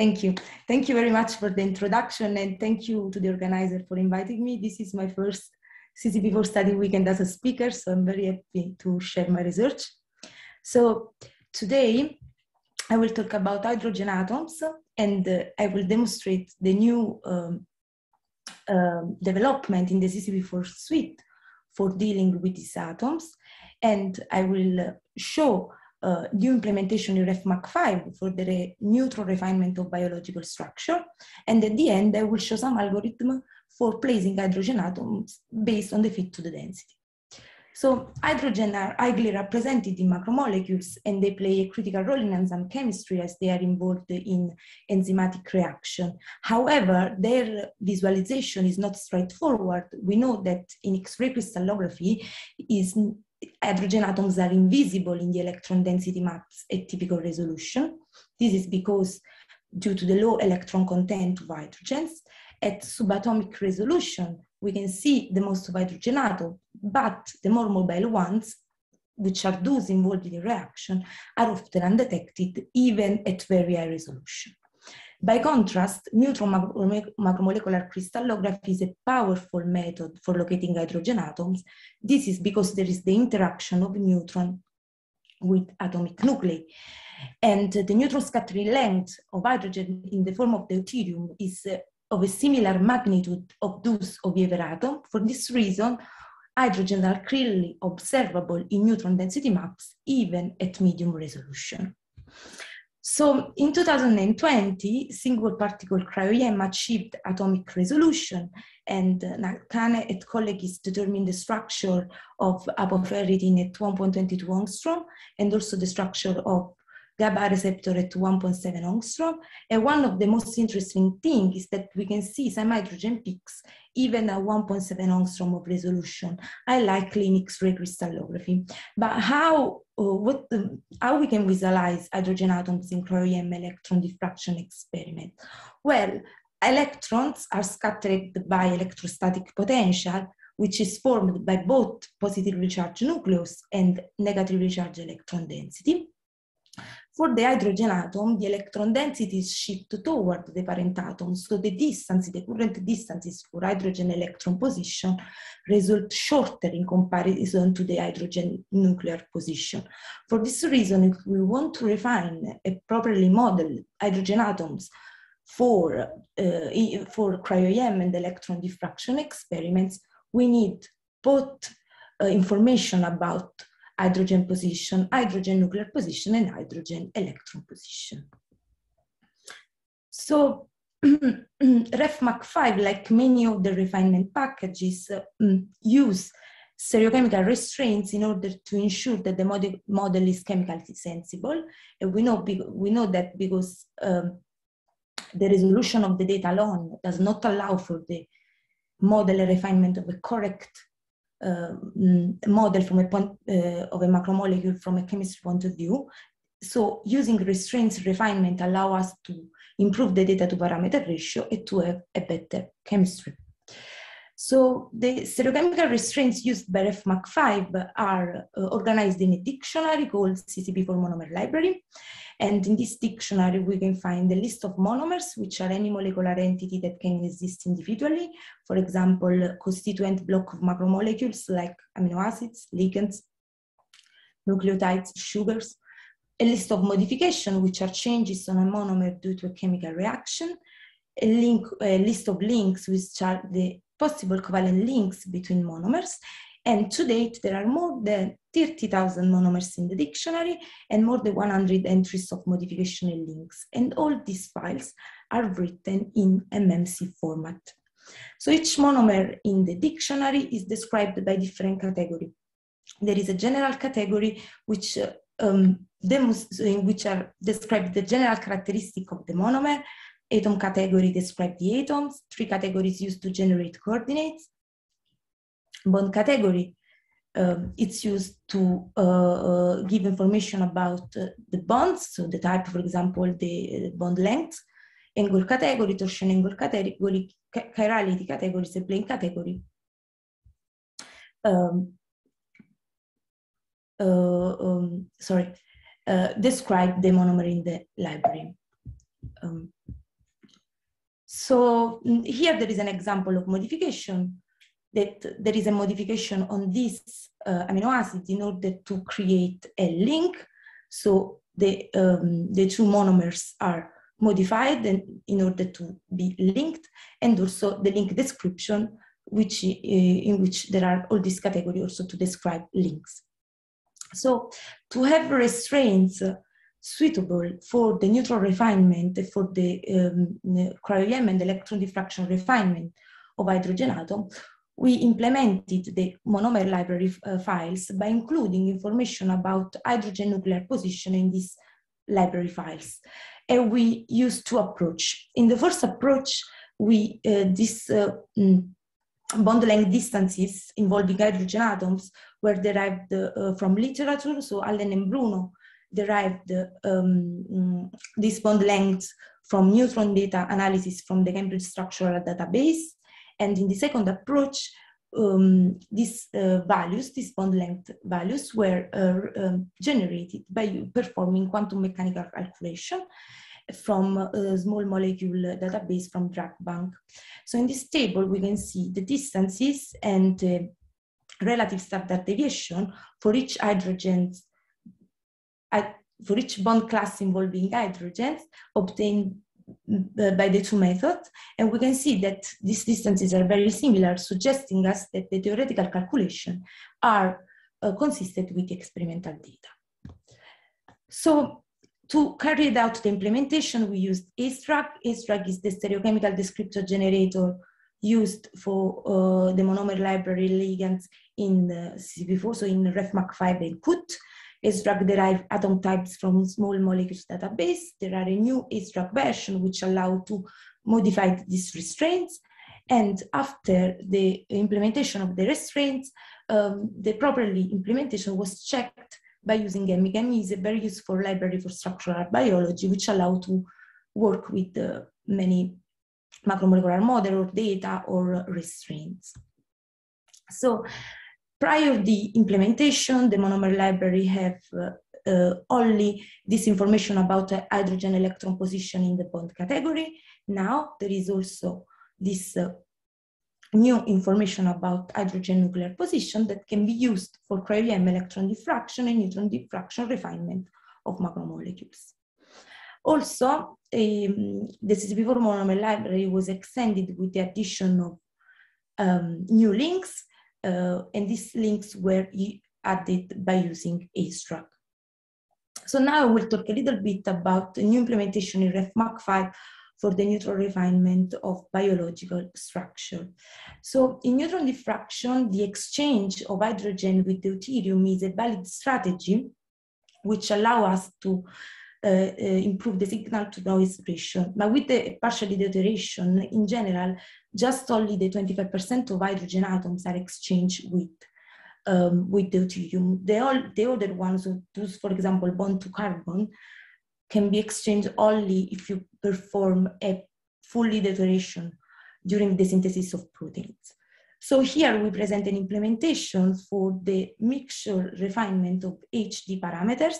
Thank you. Thank you very much for the introduction, and thank you to the organizer for inviting me. This is my first CCP4 study weekend as a speaker, so I'm very happy to share my research. So today I will talk about hydrogen atoms, and I will demonstrate the new development in the CCP4 suite for dealing with these atoms, and I will show new implementation in REFMAC5 for the neutral refinement of biological structure. And at the end, I will show some algorithm for placing hydrogen atoms based on the fit to the density. So hydrogen are highly represented in macromolecules, and they play a critical role in enzyme chemistry as they are involved in enzymatic reaction. However, their visualization is not straightforward. We know that in X-ray crystallography hydrogen atoms are invisible in the electron density maps at typical resolution. This is because due to the low electron content of hydrogens, at subatomic resolution, we can see the most of hydrogen atoms, but the more mobile ones, which are those involved in the reaction, are often undetected even at very high resolution. By contrast, neutral macromolecular crystallography is a powerful method for locating hydrogen atoms. This is because there is the interaction of neutrons with atomic nuclei. And the neutron scattering length of hydrogen in the form of deuterium is of a similar magnitude of those of the other atom. For this reason, hydrogens are clearly observable in neutron density maps, even at medium resolution. So in 2020, single particle cryo-EM achieved atomic resolution, and Nakane et colleagues determined the structure of apoferritin at 1.22 angstrom, and also the structure of GABA receptor at 1.7 angstrom. And one of the most interesting things is that we can see some hydrogen peaks even at 1.7 angstrom of resolution. I like X-ray crystallography. but how we can visualize hydrogen atoms in cryo-EM electron diffraction experiment? Well, electrons are scattered by electrostatic potential, which is formed by both positively charged nucleus and negatively charged electron density. For the hydrogen atom, the electron density is shifted toward the parent atom, so the distance, the current distances for hydrogen electron position result shorter in comparison to the hydrogen nuclear position. For this reason, if we want to refine and properly model hydrogen atoms for cryo-EM and electron diffraction experiments, we need both information about hydrogen position, hydrogen nuclear position, and hydrogen electron position. So REFMAC5, like many of the refinement packages, use stereochemical restraints in order to ensure that the model is chemically sensible. And we know that because the resolution of the data alone does not allow for the model refinement of a correct model from a point of a macromolecule from a chemistry point of view. So using restraints refinement allow us to improve the data to parameter ratio and to have a better chemistry. So the stereochemical restraints used by REFMAC5 are organized in a dictionary called CCP4 monomer library. And in this dictionary, we can find a list of monomers, which are any molecular entity that can exist individually. For example, constituent block of macromolecules like amino acids, ligands, nucleotides, sugars. A list of modifications, which are changes on a monomer due to a chemical reaction. A list of links, which are the possible covalent links between monomers. And to date, there are more than 30,000 monomers in the dictionary and more than 100 entries of modification and links. And all these files are written in MMC format. So each monomer in the dictionary is described by different category. There is a general category which are described the general characteristic of the monomer. Atom category describes the atoms. Three categories used to generate coordinates. Bond category, it's used to give information about the bonds, so the type, for example, the bond length. Angle category, torsion angle category, chirality category, the plane category. Describe the monomer in the library. So here there is an example of modification, that there is a modification on this amino acid in order to create a link. So the two monomers are modified in order to be linked, and also the link description, which in which there are all these categories also to describe links. So to have restraints suitable for the neutral refinement, for the cryo-EM and electron diffraction refinement of hydrogen atom, we implemented the monomer library files by including information about hydrogen nuclear position in these library files. And we used two approaches. In the first approach, we bond length distances involving hydrogen atoms were derived from literature. So Allen and Bruno derived this bond length from neutron data analysis from the Cambridge Structural Database. And in the second approach, these values, these bond length values, were generated by performing quantum mechanical calculation from a small molecule database from drug bank. So in this table, we can see the distances and relative standard deviation for each hydrogen, for each bond class involving hydrogens obtained by the two methods. And we can see that these distances are very similar, suggesting us that the theoretical calculations are consistent with experimental data. So to carry out the implementation, we used ASTRAG. ASTRAG is the stereochemical descriptor generator used for the monomer library ligands in CCP4, so in REFMAC5 and CUT. AceDRG derived atom types from small molecules database. There are a new AceDRG version which allow to modify these restraints. And after the implementation of the restraints, the properly implementation was checked by using MEGAN, is a very useful library for structural biology, which allow to work with many macromolecular model or data or restraints. So, prior to the implementation, the monomer library have only this information about the hydrogen electron position in the bond category. Now there is also this new information about hydrogen nuclear position that can be used for cryo-EM electron diffraction and neutron diffraction refinement of macromolecules. Also, the CCP4 monomer library was extended with the addition of new links. And these links were added by using AceDRG. So now I will talk a little bit about the new implementation in REFMAC5 for the neutral refinement of biological structure. So in neutron diffraction, the exchange of hydrogen with deuterium is a valid strategy which allows us to improve the signal-to-noise ratio. But with the partial deuteration, in general, just only the 25% of hydrogen atoms are exchanged with deuterium. The other ones, those, for example, bond to carbon, can be exchanged only if you perform a fully deuteration during the synthesis of proteins. So here we present an implementation for the mixture refinement of HD parameters.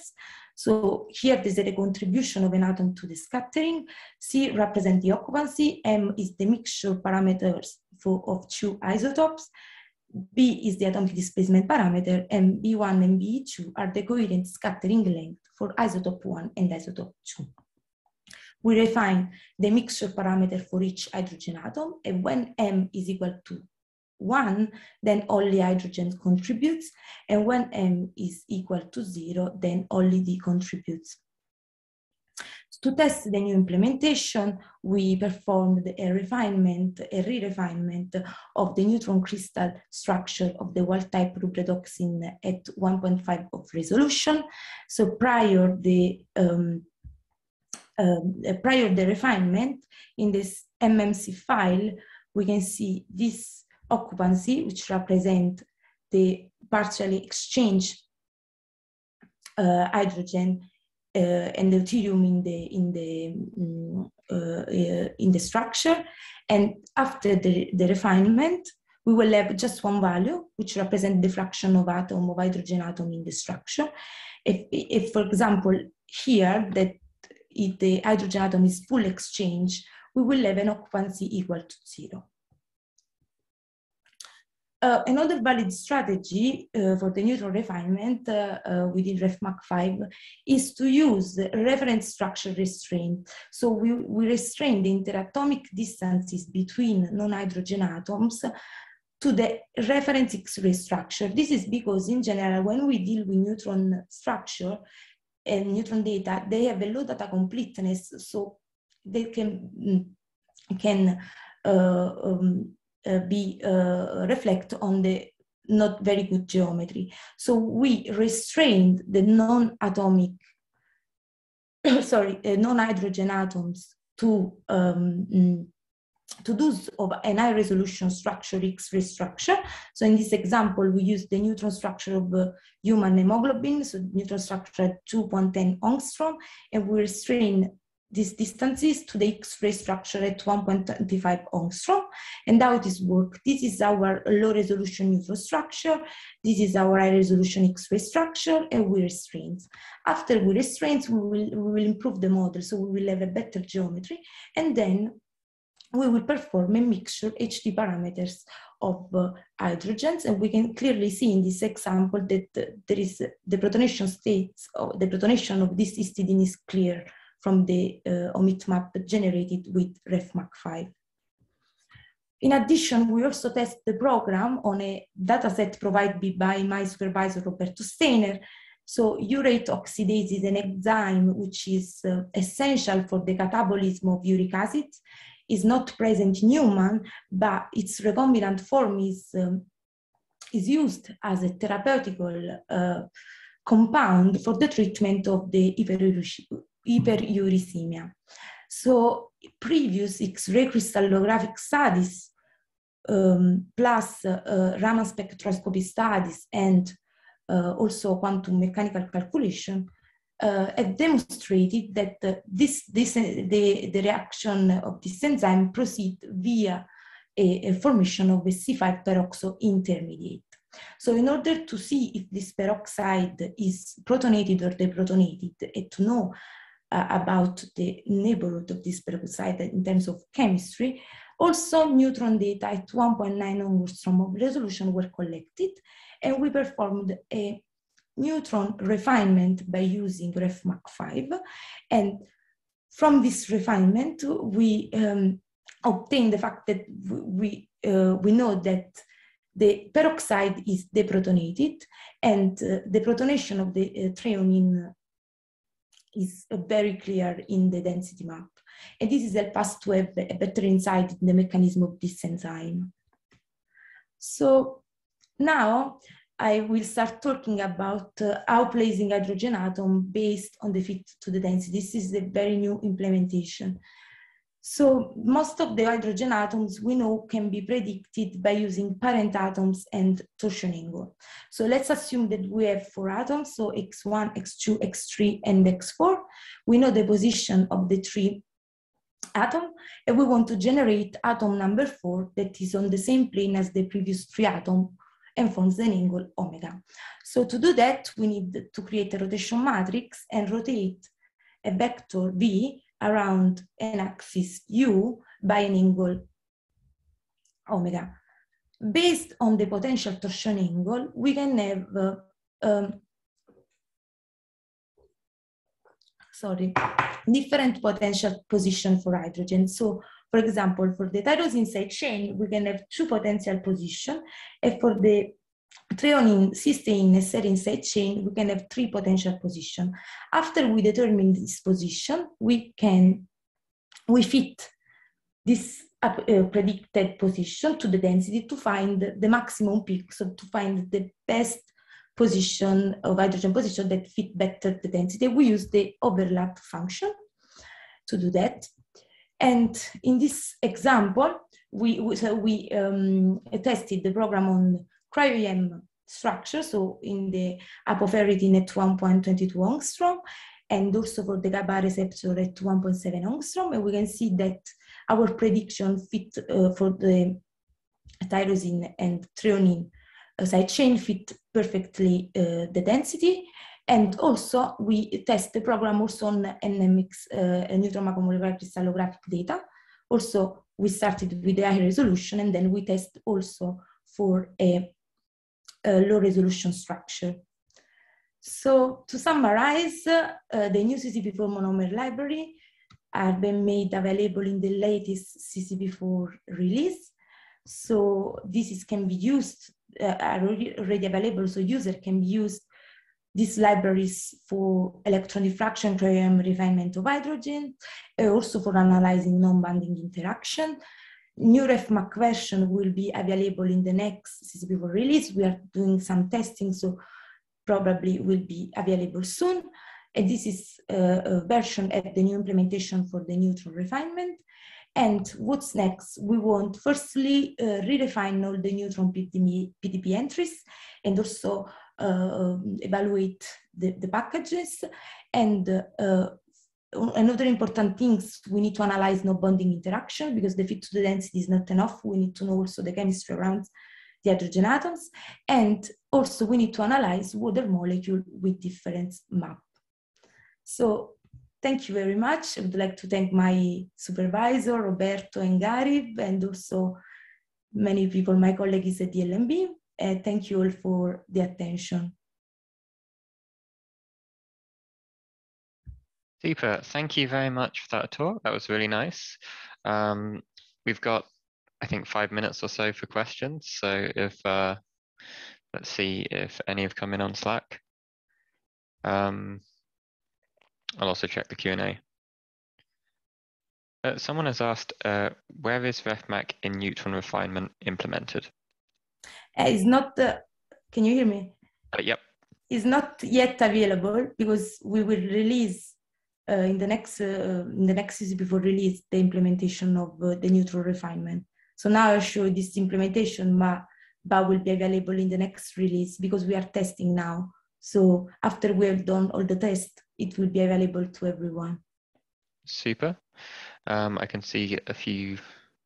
So here there's a contribution of an atom to the scattering. C represents the occupancy. M is the mixture parameters of two isotopes. B is the atomic displacement parameter, and B1 and B2 are the coherent scattering length for isotope 1 and isotope 2. We refine the mixture parameter for each hydrogen atom, and when M is equal to 1, then only hydrogen contributes, and when M is equal to 0, then only D contributes. To test the new implementation, we performed a refinement, a re-refinement of the neutron crystal structure of the wild-type rubredoxin at 1.5 of resolution. So prior the refinement, in this MMC file, we can see this occupancy, which represent the partially exchanged hydrogen and deuterium in the structure. And after the refinement, we will have just one value, which represents the fraction of atom of hydrogen atom in the structure. If for example, here that if the hydrogen atom is full exchange we will have an occupancy equal to 0. Another valid strategy for the neutron refinement within REFMAC5 is to use reference structure restraint. So we restrain the interatomic distances between non-hydrogen atoms to the reference X-ray structure. This is because, in general, when we deal with neutron structure and neutron data, they have a low data completeness, so they can reflect on the not very good geometry. So we restrained the non-atomic, non-hydrogen atoms to those of an high resolution structure, X-ray structure. So in this example, we use the neutron structure of human hemoglobin, so neutron structure at 2.10 angstrom, and we restrain these distances to the X-ray structure at 1.25 angstrom. And how this works: this is our low resolution neutron structure, this is our high resolution X-ray structure, and we restrain. After we restrain, we will improve the model, so we will have a better geometry, and then we will perform a mixture HD parameters of hydrogens, and we can clearly see in this example that there is the protonation states, or the protonation of this histidine is clear from the omit map generated with REFMAC5. In addition, we also test the program on a dataset provided by my supervisor, Roberto Steiner. So urate oxidase is an enzyme which is essential for the catabolism of uric acid. Is not present in human, but its recombinant form is used as a therapeutical compound for the treatment of the hyperuricemia. So previous X-ray crystallographic studies plus Raman spectroscopy studies and also quantum mechanical calculation have demonstrated that the reaction of this enzyme proceeds via a formation of a C5 peroxo intermediate. So in order to see if this peroxide is protonated or deprotonated, and to know about the neighborhood of this peroxide in terms of chemistry, also neutron data at 1.9 angstrom of resolution were collected, and we performed a neutron refinement by using REFMAC5, and from this refinement we obtain the fact that we know that the peroxide is deprotonated, and the protonation of the threonine is very clear in the density map, and this is help us to have a better insight in the mechanism of this enzyme. So now I will start talking about how placing hydrogen atom based on the fit to the density. This is a very new implementation. So most of the hydrogen atoms we know can be predicted by using parent atoms and Toshoningo. So let's assume that we have 4 atoms, so X1, X2, X3, and X4. We know the position of the 3 atom, and we want to generate atom number 4 that is on the same plane as the previous 3 atoms, and forms an angle omega. So to do that, we need to create a rotation matrix and rotate a vector v around an axis u by an angle omega. Based on the potential torsion angle, we can have different potential position for hydrogen. So for example, for the tyrosine side chain, we can have 2 potential positions, and for the threonine, cysteine, and serine side chain, we can have 3 potential positions. After we determine this position, we fit this predicted position to the density to find the maximum peak, so to find the best position of hydrogen position that fit better the density. We use the overlap function to do that. And in this example, we tested the program on cryo-HEM structure, so in the apoferritin at 1.22 angstrom, and also for the GABA receptor at 1.7 angstrom, and we can see that our prediction fit for the tyrosine and threonine side chain fit perfectly the density. And also, we test the program also on NMX, neutron macromolecular crystallographic data Also, we started with the high resolution, and then we test also for a low resolution structure. So to summarize, the new CCP4 monomer library are being made available in the latest CCP4 release. So this is, can be used, are already available, so user can use these libraries for electron diffraction, cryo-EM refinement of hydrogen, also for analyzing non-bonding interaction. New REFMAC version will be available in the next CCP4 release. We are doing some testing, so probably will be available soon. And this is a version at the new implementation for the neutron refinement. And what's next? We want, firstly, redefine all the neutron PDB entries, and also evaluate the packages. And another important thing, we need to analyze no bonding interaction, because the fit to the density is not enough. We need to know also the chemistry around the hydrogen atoms. And also we need to analyze water molecule with different map. So thank you very much. I would like to thank my supervisor, Roberto and Garib, and also many people, my colleagues at the LMB. Thank you all for the attention. Super, thank you very much for that talk. That was really nice. We've got, I think, 5 minutes or so for questions. So if, let's see if any have come in on Slack. I'll also check the Q&A. Someone has asked, where is REFMAC in neutron refinement implemented? It's not, can you hear me? Yep. It's not yet available, because we will release in the next CCP4 release the implementation of the neutron refinement. So now I show this implementation, but will be available in the next release, because we are testing now. So after we have done all the tests, it will be available to everyone. Super. I can see a few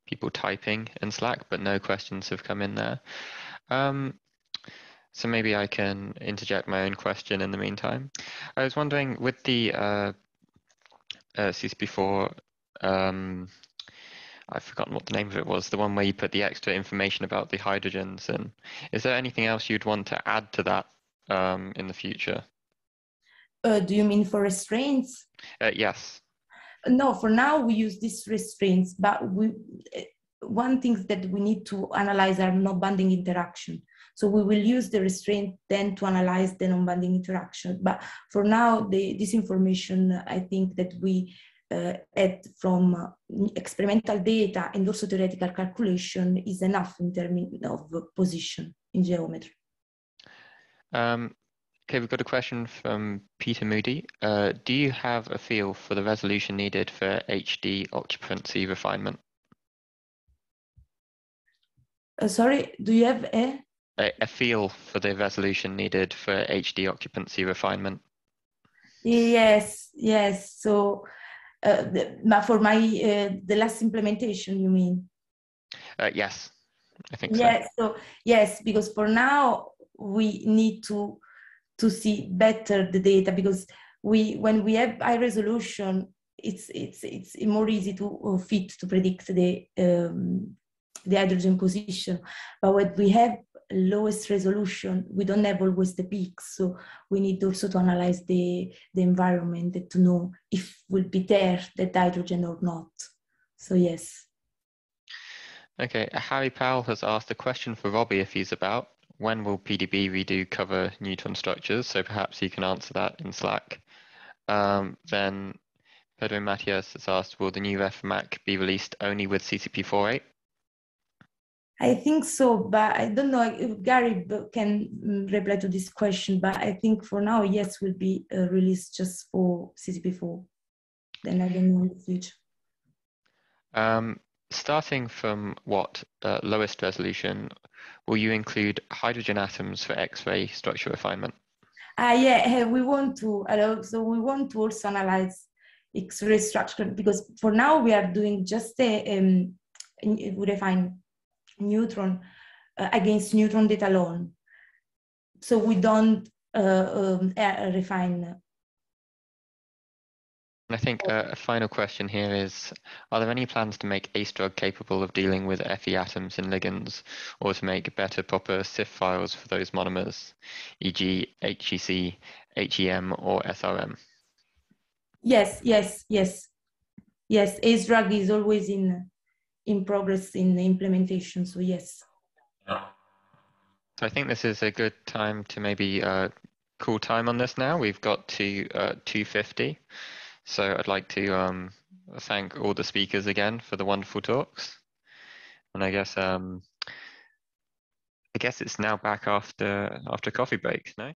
people typing in Slack, but no questions have come in there. So maybe I can interject my own question in the meantime. I was wondering, with the CCP4, I've forgotten what the name of it was, the one where you put the extra information about the hydrogens, and is there anything else you'd want to add to that in the future? Do you mean for restraints? Yes. No, for now we use these restraints, but one thing that we need to analyze are non-bonding interaction. So we will use the restraint then to analyze the non-bonding interaction. But for now, this information, I think that we add from experimental data and also theoretical calculation is enough in terms of position in geometry. Okay, we've got a question from Peter Moody. Do you have a feel for the resolution needed for HD occupancy refinement? Sorry, do you have a feel for the resolution needed for HD occupancy refinement? Yes, yes. So, for my the last implementation, you mean? Yes, I think so. Yes, so yes, because for now we need to see better the data, because when we have high resolution, it's more easy to fit to predict the hydrogen position. But when we have lowest resolution, we don't have always the peaks, so we need also to analyze the environment to know if will be there that hydrogen or not. So yes. Okay, Harry Powell has asked a question for Robbie if he's about. When will PDB redo cover neutron structures? So perhaps you can answer that in Slack. Then Pedro Matias has asked, will the new REFMAC be released only with CCP48? I think so, but I don't know if Gary can reply to this question, but I think for now, yes, will be released just for CCP4. Then I don't know in the future. Starting from what lowest resolution, will you include hydrogen atoms for X-ray structure refinement? Yeah, we want to. So we want to also analyze X-ray structure, because for now we are doing just we refine neutron against neutron data alone. So we don't refine. And I think a final question here is, are there any plans to make AceDRG capable of dealing with Fe atoms and ligands, or to make better proper SIF files for those monomers, e.g. HEC, HEM, or SRM? Yes. AceDRG is always in progress in the implementation, so yes. So I think this is a good time to maybe call time on this now. We've got to 2:50. So I'd like to thank all the speakers again for the wonderful talks. And I guess it's now back after coffee breaks, no?